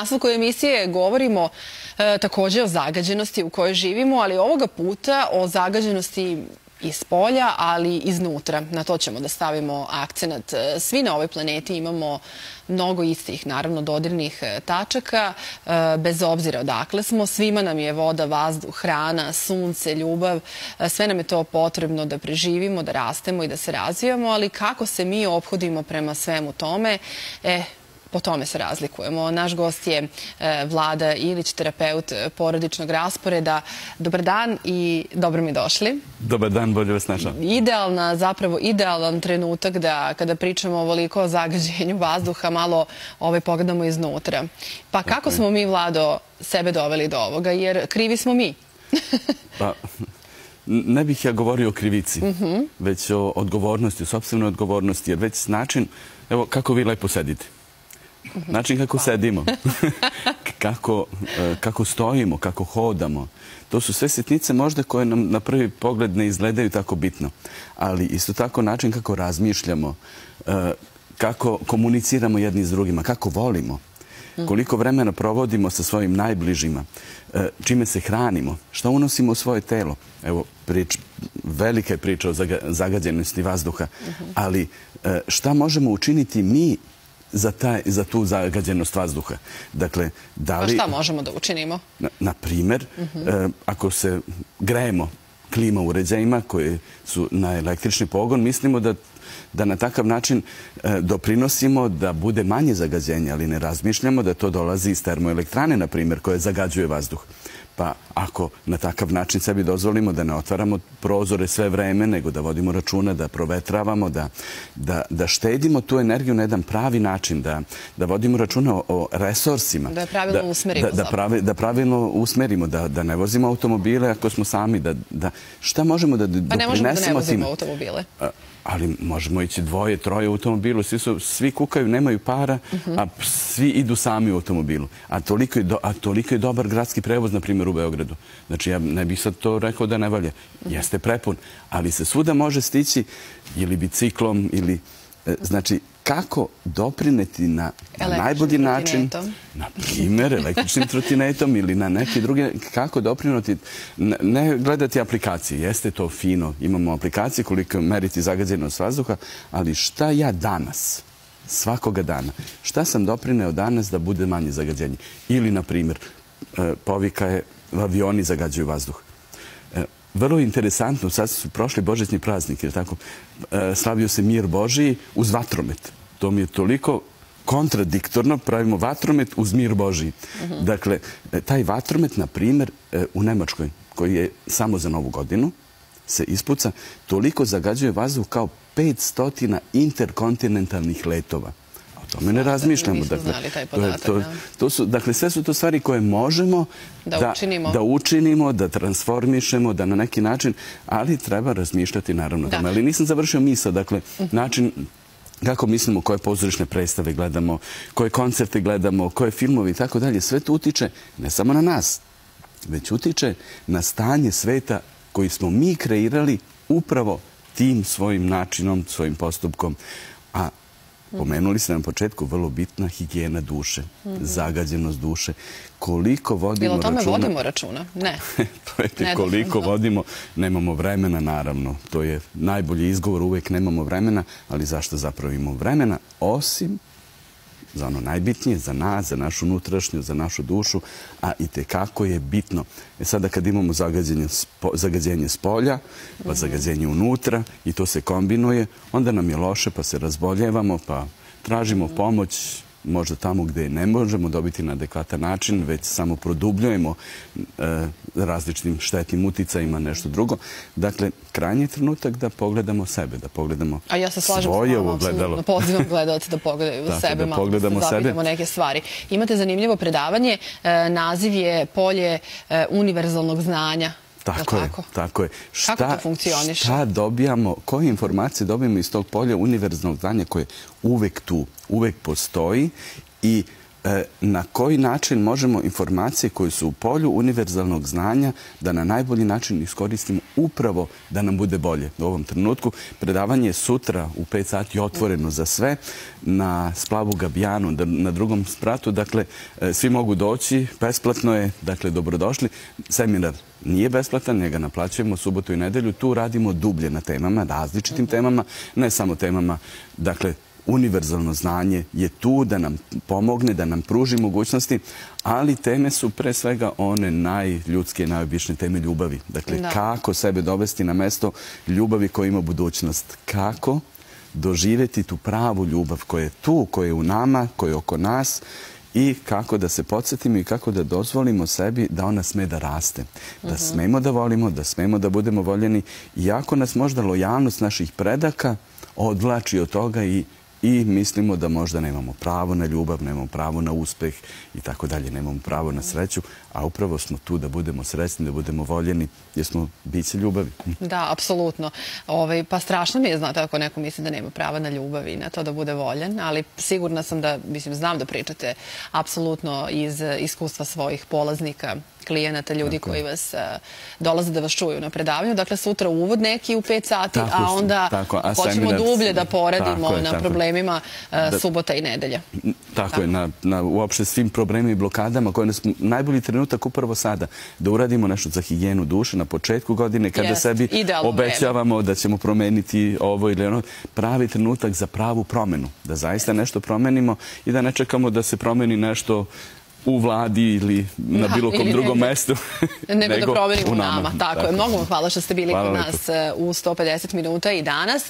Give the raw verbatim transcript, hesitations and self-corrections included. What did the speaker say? U nastavku emisije govorimo e, također o zagađenosti u kojoj živimo, ali ovoga puta o zagađenosti iz polja, ali iznutra. Na to ćemo da stavimo akcenat. Svi na ovoj planeti imamo mnogo istih, naravno, dodirnih tačaka. E, bez obzira odakle smo, svima nam je voda, vazduh, hrana, sunce, ljubav. E, sve nam je to potrebno da preživimo, da rastemo i da se razvijamo, ali kako se mi ophodimo prema svemu tome, e, po tome se razlikujemo. Naš gost je Vlado Ilić, terapeut porodičnog rasporeda. Dobar dan i dobro mi došli. Dobar dan, bolje vas našao. Idealna, zapravo idealan trenutak da kada pričamo ovoliko o zagađenju vazduha, malo ovaj pogledamo iznutra. Pa kako smo mi, Vlado, sebe doveli do ovoga? Jer krivi smo mi. Pa, ne bih ja govorio o krivici, već o odgovornosti, o sopstvenoj odgovornosti, jer već način, evo kako vi lepo sedite. Način kako sedimo, kako, kako stojimo, kako hodamo. To su sve sitnice možda koje nam na prvi pogled ne izgledaju tako bitno. Ali isto tako način kako razmišljamo, kako komuniciramo jedni s drugima, kako volimo, koliko vremena provodimo sa svojim najbližima, čime se hranimo, što unosimo u svoje telo. Evo, prič, velika je priča o zagađenosti vazduha, ali šta možemo učiniti mi Za, taj, za tu zagađenost vazduha. Dakle, da li... A šta možemo da učinimo? Na, na primjer, uh-huh. e, ako se grejemo klima uređajima koji su na električni pogon, mislimo da, da na takav način e, doprinosimo da bude manje zagađenja, ali ne razmišljamo da to dolazi iz termoelektrane, na primjer, koje zagađuje vazduh. Pa ako na takav način sebi dozvolimo da ne otvaramo prozore sve vreme, nego da vodimo računa, da provetravamo, da, da, da štedimo tu energiju na jedan pravi način, da, da vodimo računa o, o resursima. Da je pravilno da, usmerimo. Da, da, pravi, da pravilno usmerimo, da, da ne vozimo automobile ako smo sami. Da, da, šta možemo da doprinesemo tim? Pa ne možemo da ne vozimo automobile. Ali možemo ići dvoje, troje u automobilu. Svi, su, svi kukaju, nemaju para, uh-huh. a svi idu sami u automobilu. A toliko je, do, a toliko je dobar gradski prevoz, na primjer, u Beogradu. Znači, ja ne bih sad to rekao da ne valja. Uh-huh. Jeste prepun, ali se svuda može stići ili biciklom, ili... E, znači, kako doprineti na, na najbolji način, na primjer, električnim trotinetom ili na neki drugi, kako doprineti, ne gledati aplikacije, jeste to fino, imamo aplikacije koliko meriti zagađenost vazduha, ali šta ja danas, svakoga dana, šta sam doprineo danas da bude manje zagađenje? Ili, na primjer, povika je avioni zagađuju vazduh. Vrlo interesantno, sad su prošli božićni praznik, jer tako slavio se mir Božiji uz vatromet. To mi je toliko kontradiktorno, pravimo vatromet uz mir Božiji. Dakle, taj vatromet, na primjer, u Nemačkoj, koji je samo za Novu godinu, se ispuca, toliko zagađuje vazduh kao petsto interkontinentalnih letova. O tome ne razmišljamo. Dakle, sve su to stvari koje možemo da učinimo, da transformišemo, da na neki način, ali treba razmišljati naravno. Ali nisam završio misao, dakle, način kako mislimo, koje pozorišne predstave gledamo, koje koncerte gledamo, koje filmove i tako dalje, sve to utiče ne samo na nas, već utiče na stanje sveta koji smo mi kreirali upravo tim svojim načinom, svojim postupkom. A pomenuli ste na početku, vrlo bitna higijena duše, zagađenost duše. Koliko vodimo računa... Jel o tome vodimo računa? Ne. Koliko vodimo, nemamo vremena, naravno. To je najbolji izgovor, uvijek nemamo vremena, ali zašto zapravo imamo vremena? Osim za ono najbitnije, za nas, za našu unutrašnju, za našu dušu, a i tekako je bitno. E sada kad imamo zagađenje s polja, pa zagađenje unutra i to se kombinuje, onda nam je loše, pa se razboljevamo, pa tražimo pomoć možda tamo gdje ne možemo dobiti na adekvatan način, već samo produbljujemo e, različitim štetnim uticajima nešto drugo. Dakle, krajnji trenutak da pogledamo sebe, da pogledamo svoje ogledalo. A ja se slažem s vama, apsolutno pozivam gledalce da pogledaju u sebe, da pogledamo sebe, zapitamo neke stvari. Imate zanimljivo predavanje, e, naziv je Polje e, univerzalnog znanja. Tako je, tako je. Kako to funkcioniše? Šta dobijamo, koje informacije dobijamo iz tog polja univerzalnog znanja koje uvek tu, uvek postoji i na koji način možemo informacije koje su u polju univerzalnog znanja da na najbolji način iskoristimo upravo da nam bude bolje u ovom trenutku. Predavanje je sutra u pet sati otvoreno za sve na Splavu Gabijanu, na drugom spratu. Dakle, svi mogu doći, besplatno je, dakle, dobrodošli. Seminar nije besplatan, njega naplaćujemo subotu i nedelju. Tu radimo dublje na temama, različitim temama, ne samo temama, dakle, univerzalno znanje je tu da nam pomogne, da nam pruži mogućnosti, ali teme su pre svega one najljudske, najobičnije teme ljubavi. Dakle, kako sebe dovesti na mesto ljubavi koja ima budućnost? Kako doživjeti tu pravu ljubav koja je tu, koja je u nama, koja je oko nas i kako da se podsjetimo i kako da dozvolimo sebi da ona sme da raste. Da smemo da volimo, da smemo da budemo voljeni. Iako nas možda lojalnost naših predaka odvlači od toga i I mislimo da možda nemamo pravo na ljubav, nemamo pravo na uspeh i tako dalje, nemamo pravo na sreću, a upravo smo tu da budemo srećni, da budemo voljeni, jer smo biće ljubavi. Da, apsolutno. Pa strašno mi je, znate, ako neko misli da nema prava na ljubav i na to da bude voljen, ali sigurna sam da, mislim, znam da pričate apsolutno iz iskustva svojih polaznika, klijenata, ljudi koji vas dolaze da vas čuju na predavanju. Dakle, sutra uvod neki u pet sati, a onda počnemo dublje da poradimo na problemima subota i nedelja. Tako je, uopšte svim problemima i blokadama koje nas najbolji trenutak upravo sada, da uradimo nešto za higijenu duše na početku godine, kada sebi obećavamo da ćemo promeniti ovo ili ono. Pravi trenutak za pravu promenu, da zaista nešto promenimo i da ne čekamo da se promeni nešto u Vladi ili na bilo kom drugom mestu, nego da promenimo u nama. Tako je. Mnogo vam hvala što ste bili kod nas u sto pedeset minuta i danas.